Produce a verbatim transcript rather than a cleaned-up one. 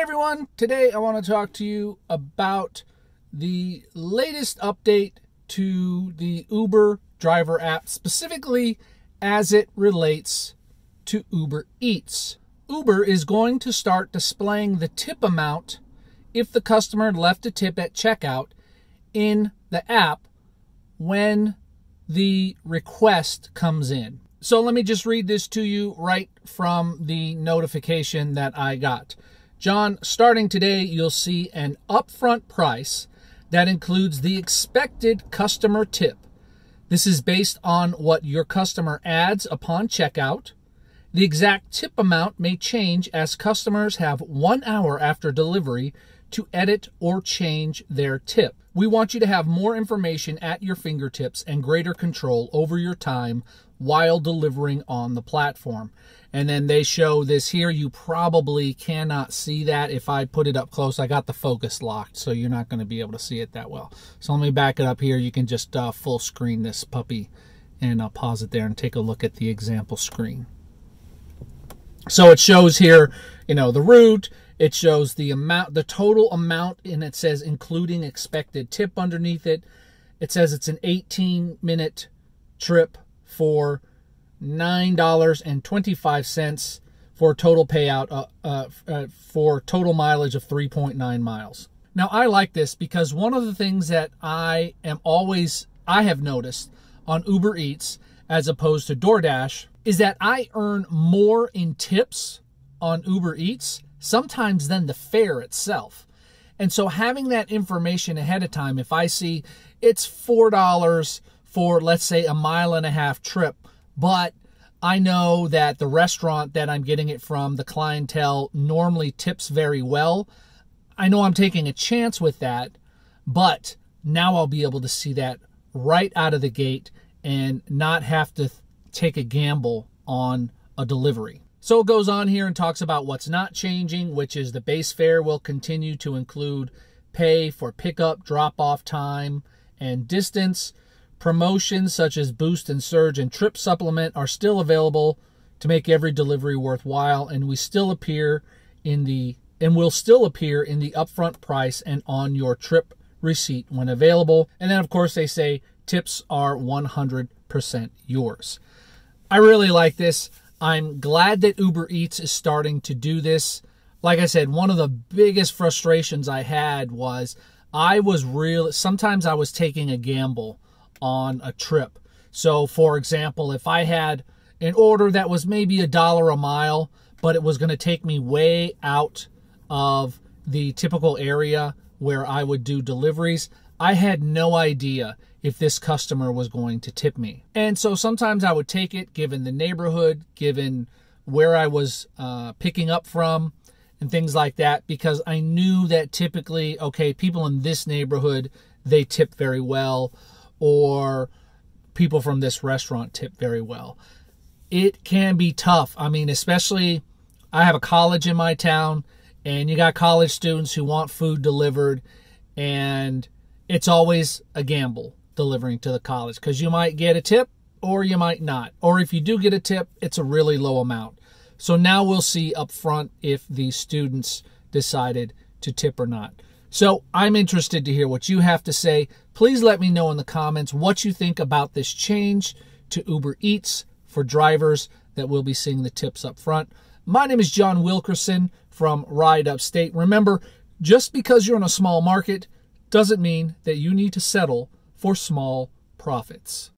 Hey everyone, today I want to talk to you about the latest update to the Uber driver app, specifically as it relates to Uber Eats. Uber is going to start displaying the tip amount if the customer left a tip at checkout in the app when the request comes in. So let me just read this to you right from the notification that I got. John, starting today, you'll see an upfront price that includes the expected customer tip. This is based on what your customer adds upon checkout. The exact tip amount may change as customers have one hour after delivery to edit or change their tip. We want you to have more information at your fingertips and greater control over your time while delivering on the platform. And then they show this here. You probably cannot see that. If I put it up close, I got the focus locked, so you're not going to be able to see it that well. So let me back it up here. You can just uh, full screen this puppy, and I'll pause it there and take a look at the example screen. So it shows here, you know, the route. It shows the amount, the total amount, and it says including expected tip underneath it. It says it's an eighteen minute trip for nine dollars and twenty-five cents for total payout uh, uh, uh, for total mileage of three point nine miles. Now, I like this because one of the things that I am always, I have noticed on Uber Eats as opposed to DoorDash is that I earn more in tips on Uber Eats sometimes than the fare itself. And so having that information ahead of time, if I see it's four dollars for, let's say, a mile and a half trip, but I know that the restaurant that I'm getting it from, the clientele, normally tips very well, I know I'm taking a chance with that, but now I'll be able to see that right out of the gate and not have to take a gamble on a delivery. So it goes on here and talks about what's not changing, which is the base fare will continue to include pay for pickup, drop-off time, and distance. Promotions such as Boost and Surge and Trip Supplement are still available to make every delivery worthwhile, and we still appear in the and will still appear in the upfront price and on your trip receipt when available. And then, of course, they say tips are one hundred percent yours. I really like this. I'm glad that Uber Eats is starting to do this. Like I said, one of the biggest frustrations I had was I was real. Sometimes I was taking a gamble on a trip. So, for example, if I had an order that was maybe a dollar a mile, but it was going to take me way out of the typical area where I would do deliveries, I had no idea if this customer was going to tip me. And so sometimes I would take it given the neighborhood, given where I was uh, picking up from and things like that, because I knew that typically, okay, people in this neighborhood, they tip very well, or people from this restaurant tip very well. It can be tough. I mean, especially I have a college in my town and you got college students who want food delivered, and it's always a gamble delivering to the college because you might get a tip or you might not. Or if you do get a tip, it's a really low amount. So now we'll see up front if the students decided to tip or not. So I'm interested to hear what you have to say. Please let me know in the comments what you think about this change to Uber Eats for drivers that will be seeing the tips up front. My name is John Wilkerson from Ride Upstate. Remember, just because you're in a small market doesn't mean that you need to settle for small profits.